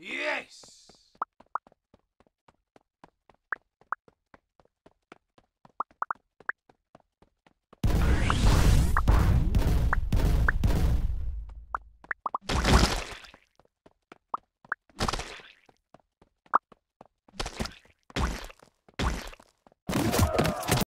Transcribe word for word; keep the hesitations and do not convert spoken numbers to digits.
Yes!